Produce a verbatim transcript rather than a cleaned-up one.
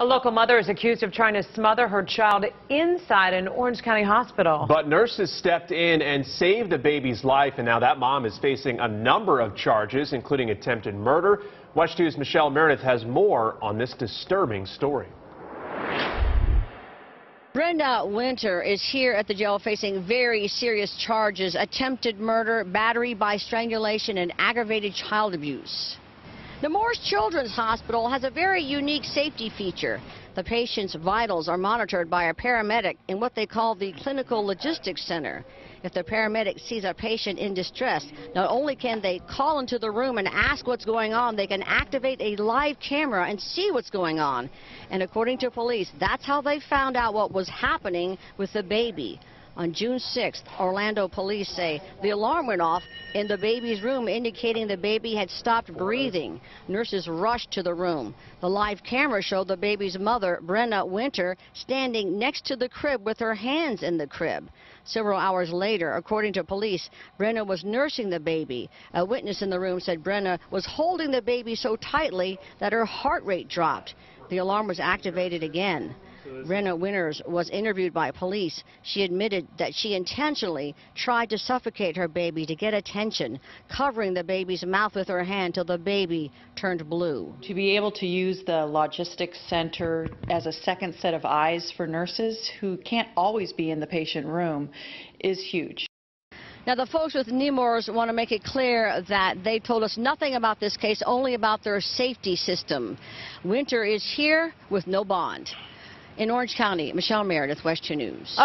A local mother is accused of trying to smother her child inside an Orange County hospital. But nurses stepped in and saved the baby's life, and now that mom is facing a number of charges, including attempted murder. WESH two's Michelle Meredith has more on this disturbing story. Brenda Winter is here at the jail facing very serious charges: attempted murder, battery by strangulation, and aggravated child abuse. The Morris Children's Hospital has a very unique safety feature. The patient's vitals are monitored by a paramedic in what they call the Clinical Logistics Center. If the paramedic sees a patient in distress, not only can they call into the room and ask what's going on, they can activate a live camera and see what's going on. And according to police, that's how they found out what was happening with the baby. On June sixth, Orlando police say the alarm went off in the baby's room, indicating the baby had stopped breathing. Nurses rushed to the room. The live camera showed the baby's mother, Brenda Winter, standing next to the crib with her hands in the crib. Several hours later, according to police, Brenda was nursing the baby. A witness in the room said Brenda was holding the baby so tightly that her heart rate dropped. The alarm was activated again. Brenda Winters was interviewed by police. She admitted that she intentionally tried to suffocate her baby to get attention, covering the baby's mouth with her hand till the baby turned blue. To be able to use the logistics center as a second set of eyes for nurses who can't always be in the patient room is huge. Now, the folks with Nemours want to make it clear that they told us nothing about this case, only about their safety system. Winter is here with no bond. In Orange County, Michelle Meredith, WESH two News.